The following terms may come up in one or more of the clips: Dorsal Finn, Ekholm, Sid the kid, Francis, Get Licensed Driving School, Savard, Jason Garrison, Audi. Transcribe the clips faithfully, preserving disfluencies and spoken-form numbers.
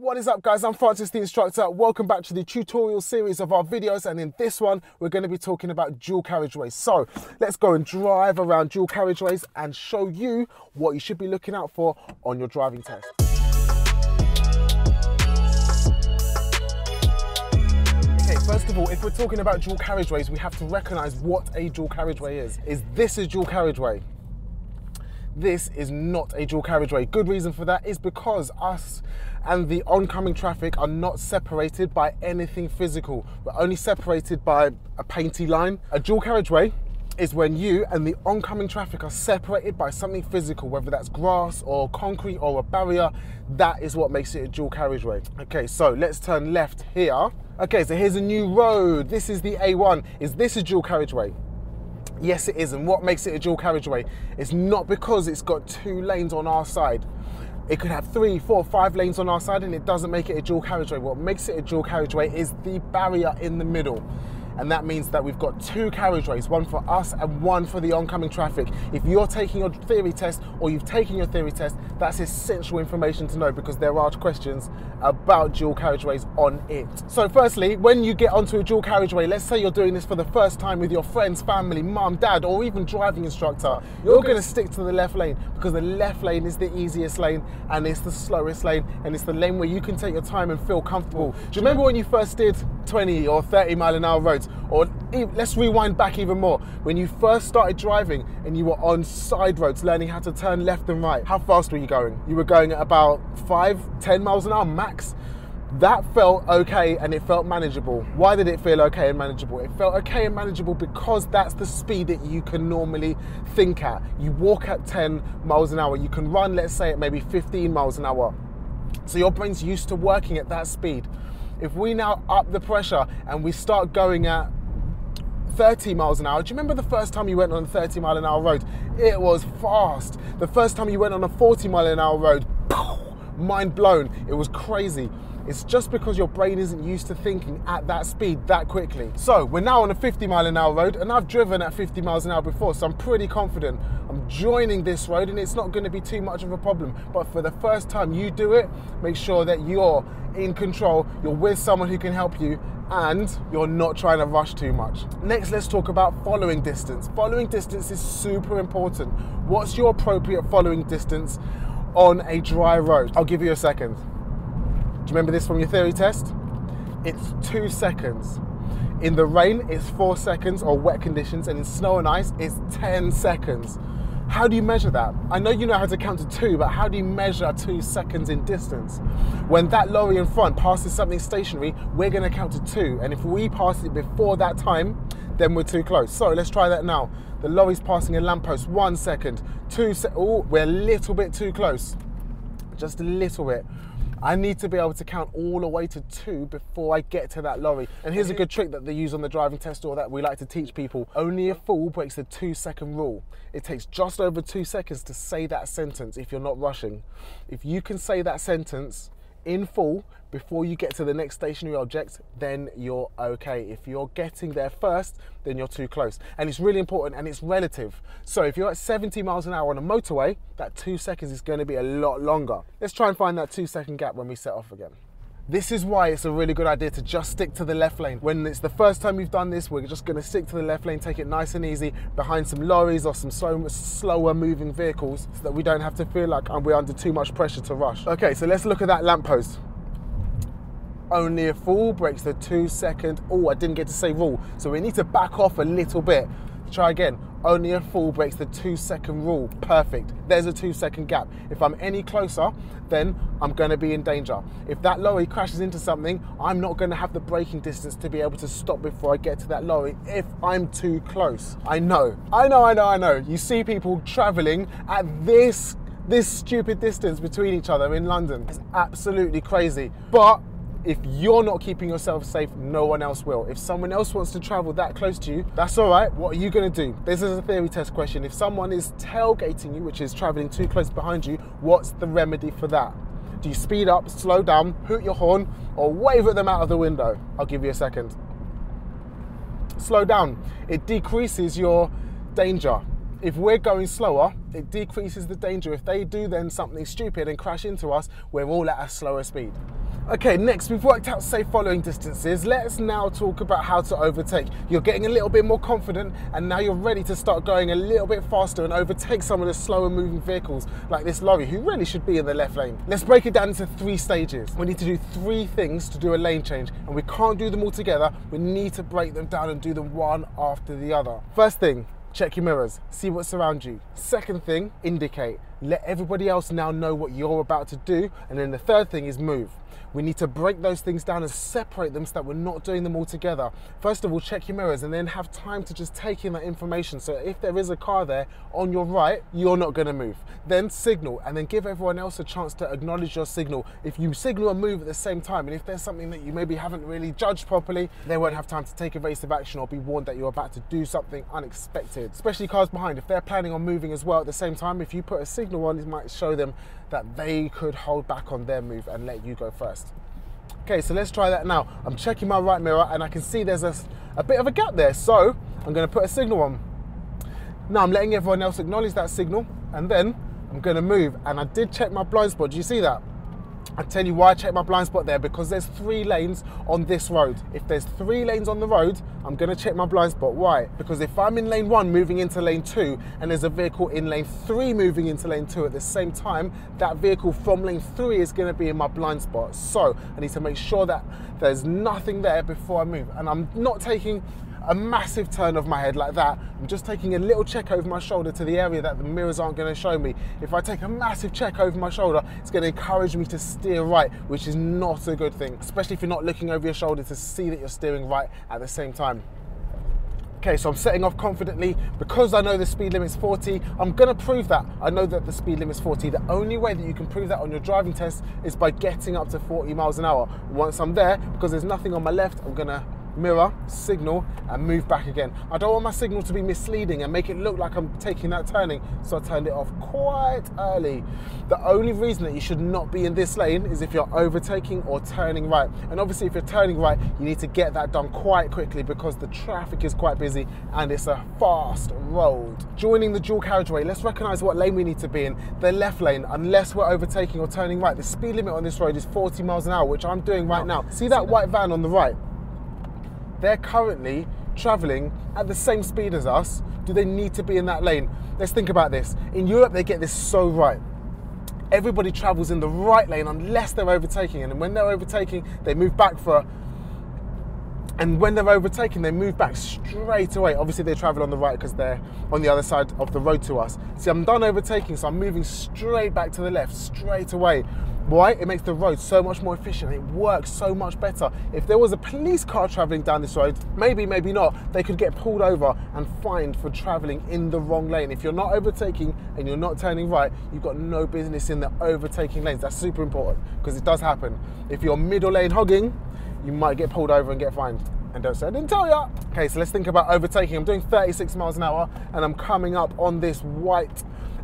What is up, guys? I'm Francis, the instructor. Welcome back to the tutorial series of our videos, and in this one we're going to be talking about dual carriageways. So let's go and drive around dual carriageways and show you what you should be looking out for on your driving test. First of all, if we're talking about dual carriageways, we have to recognise what a dual carriageway is. Is this a dual carriageway? This is not a dual carriageway. Good reason for that is because us and the oncoming traffic are not separated by anything physical. We're only separated by a painty line. A dual carriageway is when you and the oncoming traffic are separated by something physical, whether that's grass or concrete or a barrier. That is what makes it a dual carriageway. Okay, so let's turn left here. Okay, so here's a new road. This is the A one. Is this a dual carriageway? Yes, it is. And what makes it a dual carriageway? It's not because it's got two lanes on our side. It could have three, four, five lanes on our side and it doesn't make it a dual carriageway. What makes it a dual carriageway is the barrier in the middle. And that means that we've got two carriageways, one for us and one for the oncoming traffic. If you're taking your theory test or you've taken your theory test, that's essential information to know because there are questions about dual carriageways on it. So firstly, when you get onto a dual carriageway, let's say you're doing this for the first time with your friends, family, mum, dad, or even driving instructor, you're gonna stick to the left lane because the left lane is the easiest lane and it's the slowest lane and it's the lane where you can take your time and feel comfortable. Do you remember when you first did twenty or thirty mile an hour roads? Or let's rewind back even more. When you first started driving and you were on side roads learning how to turn left and right, how fast were you going? You were going at about five, ten miles an hour max. That felt okay and it felt manageable. Why did it feel okay and manageable? It felt okay and manageable because that's the speed that you can normally think at. You walk at ten miles an hour, you can run, let's say, at maybe fifteen miles an hour. So your brain's used to working at that speed. If we now up the pressure and we start going at thirty miles an hour, do you remember the first time you went on a thirty mile an hour road? It was fast. The first time you went on a forty mile an hour road, mind blown, it was crazy. It's just because your brain isn't used to thinking at that speed that quickly. So we're now on a fifty mile an hour road, and I've driven at fifty miles an hour before, so I'm pretty confident I'm joining this road and it's not going to be too much of a problem. But for the first time you do it, make sure that you're in control, you're with someone who can help you, and you're not trying to rush too much. Next, let's talk about following distance. Following distance is super important. What's your appropriate following distance on a dry road? I'll give you a second. Do you remember this from your theory test? It's two seconds. In the rain, it's four seconds or wet conditions, and in snow and ice, it's ten seconds. How do you measure that? I know you know how to count to two, but how do you measure two seconds in distance? When that lorry in front passes something stationary, we're gonna count to two, and if we pass it before that time, then we're too close. So let's try that now. The lorry's passing a lamppost, one second, two se- oh, we're a little bit too close. Just a little bit. I need to be able to count all the way to two before I get to that lorry. And here's a good trick that they use on the driving test, or that we like to teach people. Only a fool breaks the two second rule. It takes just over two seconds to say that sentence if you're not rushing. If you can say that sentence in full before you get to the next stationary object, then you're okay. If you're getting there first, then you're too close. And it's really important, and it's relative. So if you're at seventy miles an hour on a motorway, that two seconds is going to be a lot longer. Let's try and find that two second gap when we set off again. This is why it's a really good idea to just stick to the left lane. When it's the first time you've done this, we're just going to stick to the left lane, take it nice and easy behind some lorries or some slow, slower moving vehicles, so that we don't have to feel like we're under too much pressure to rush. Okay, so let's look at that lamppost. Only a fool breaks the two second, oh, I didn't get to say rule. So we need to back off a little bit. Try again. Only a fool breaks the two second rule. Perfect. There's a two second gap. If I'm any closer, then I'm going to be in danger. If that lorry crashes into something, I'm not going to have the braking distance to be able to stop before I get to that lorry if I'm too close. I know, I know, I know, I know. You see people traveling at this, this stupid distance between each other in London. It's absolutely crazy. But if you're not keeping yourself safe, no one else will. If someone else wants to travel that close to you, that's all right. What are you going to do? This is a theory test question. If someone is tailgating you, which is traveling too close behind you, what's the remedy for that? Do you speed up, slow down, hoot your horn, or wave at them out of the window? I'll give you a second. Slow down. It decreases your danger. If we're going slower, it decreases the danger. If they do then something stupid and crash into us, we're all at a slower speed. Okay, next, we've worked out safe following distances. Let's now talk about how to overtake. You're getting a little bit more confident and now you're ready to start going a little bit faster and overtake some of the slower moving vehicles like this lorry, who really should be in the left lane. Let's break it down into three stages. We need to do three things to do a lane change, and we can't do them all together. We need to break them down and do them one after the other. First thing, check your mirrors, see what's around you. Second thing, indicate. Let everybody else now know what you're about to do. And then the third thing is move. We need to break those things down and separate them so that we're not doing them all together. First of all, check your mirrors and then have time to just take in that information. So if there is a car there on your right, you're not gonna move. Then signal, and then give everyone else a chance to acknowledge your signal. If you signal and move at the same time, and if there's something that you maybe haven't really judged properly, they won't have time to take evasive action or be warned that you're about to do something unexpected. Especially cars behind, if they're planning on moving as well at the same time, if you put a signal one, it might show them that they could hold back on their move and let you go first. Okay, so let's try that now. I'm checking my right mirror and I can see there's a, a bit of a gap there, so I'm going to put a signal on. Now I'm letting everyone else acknowledge that signal, and then I'm going to move. And I did check my blind spot. Do you see that? I tell you why I checked my blind spot there, because there's three lanes on this road. If there's three lanes on the road, I'm going to check my blind spot. Why? Because if I'm in lane one moving into lane two and there's a vehicle in lane three moving into lane two at the same time, that vehicle from lane three is going to be in my blind spot. So I need to make sure that there's nothing there before I move. And I'm not taking a massive turn of my head like that. I'm just taking a little check over my shoulder to the area that the mirrors aren't going to show me. If I take a massive check over my shoulder, it's going to encourage me to steer right, which is not a good thing, especially if you're not looking over your shoulder to see that you're steering right at the same time. Okay, so I'm setting off confidently because I know the speed limit's forty. I'm gonna prove that. I know that the speed limit's forty. The only way that you can prove that on your driving test is by getting up to forty miles an hour. Once I'm there, because there's nothing on my left, I'm gonna mirror, signal, and move back again. I don't want my signal to be misleading and make it look like I'm taking that turning, so I turned it off quite early. The only reason that you should not be in this lane is if you're overtaking or turning right. And obviously if you're turning right, you need to get that done quite quickly because the traffic is quite busy and it's a fast road. Joining the dual carriageway, let's recognise what lane we need to be in. The left lane, unless we're overtaking or turning right. The speed limit on this road is forty miles an hour, which I'm doing right now. See that white van on the right? They're currently traveling at the same speed as us. Do they need to be in that lane? Let's think about this. In Europe, they get this so right. Everybody travels in the right lane unless they're overtaking. And when they're overtaking, they move back for... And when they're overtaking, they move back straight away. Obviously, they travel on the right because they're on the other side of the road to us. See, I'm done overtaking, so I'm moving straight back to the left, straight away. Why? It makes the road so much more efficient. It works so much better. If there was a police car traveling down this road, maybe, maybe not, they could get pulled over and fined for traveling in the wrong lane. If you're not overtaking and you're not turning right, you've got no business in the overtaking lanes. That's super important because it does happen. If you're middle lane hogging, you might get pulled over and get fined. And don't say I didn't tell ya. Okay, so let's think about overtaking. I'm doing thirty-six miles an hour and I'm coming up on this white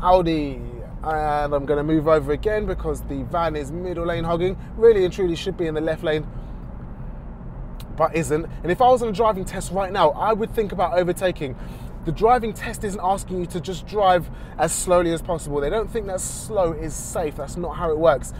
Audi. And I'm gonna move over again because the van is middle lane hogging. Really and truly should be in the left lane, but isn't. And if I was on a driving test right now, I would think about overtaking. The driving test isn't asking you to just drive as slowly as possible. They don't think that slow is safe. That's not how it works.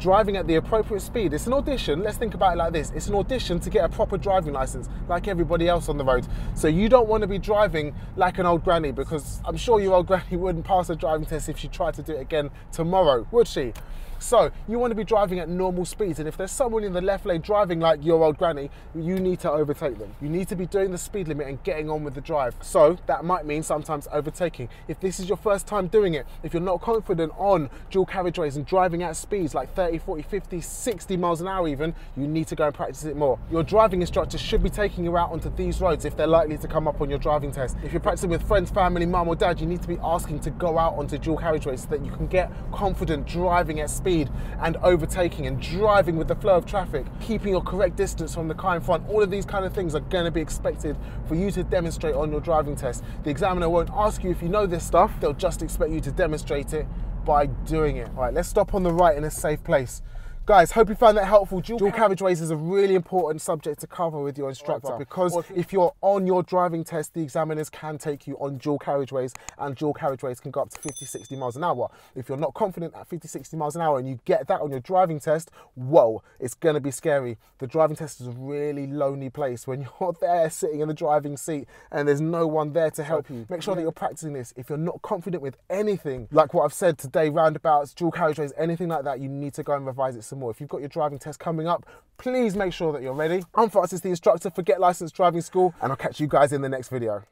Driving at the appropriate speed. It's an audition. Let's think about it like this. It's an audition to get a proper driving license, like everybody else on the road. So you don't want to be driving like an old granny, because I'm sure your old granny wouldn't pass a driving test if she tried to do it again tomorrow, would she? So you want to be driving at normal speeds, and if there's someone in the left lane driving like your old granny, you need to overtake them. You need to be doing the speed limit and getting on with the drive. So that might mean sometimes overtaking. If this is your first time doing it, if you're not confident on dual carriageways and driving at speeds like thirty, forty, fifty, sixty miles an hour even, you need to go and practice it more. Your driving instructor should be taking you out onto these roads if they're likely to come up on your driving test. If you're practicing with friends, family, mum or dad, you need to be asking to go out onto dual carriageways so that you can get confident driving at speed. Speed and overtaking and driving with the flow of traffic, keeping your correct distance from the car in front. All of these kind of things are going to be expected for you to demonstrate on your driving test. The examiner won't ask you if you know this stuff, they'll just expect you to demonstrate it by doing it. All right, let's stop on the right in a safe place. Guys, hope you found that helpful. Dual, Dual carriageways is a really important subject to cover with your instructor, right, because if, if you're on your driving test, the examiners can take you on dual carriageways, and dual carriageways can go up to fifty, sixty miles an hour. If you're not confident at fifty, sixty miles an hour and you get that on your driving test, whoa, it's going to be scary. The driving test is a really lonely place when you're there sitting in the driving seat and there's no one there to help you. Make sure that you're practicing this. If you're not confident with anything, like what I've said today, roundabouts, dual carriageways, anything like that, you need to go and revise it some more. If you've got your driving test coming up, please make sure that you're ready. I'm Francis, the instructor for Get Licensed Driving School, and I'll catch you guys in the next video.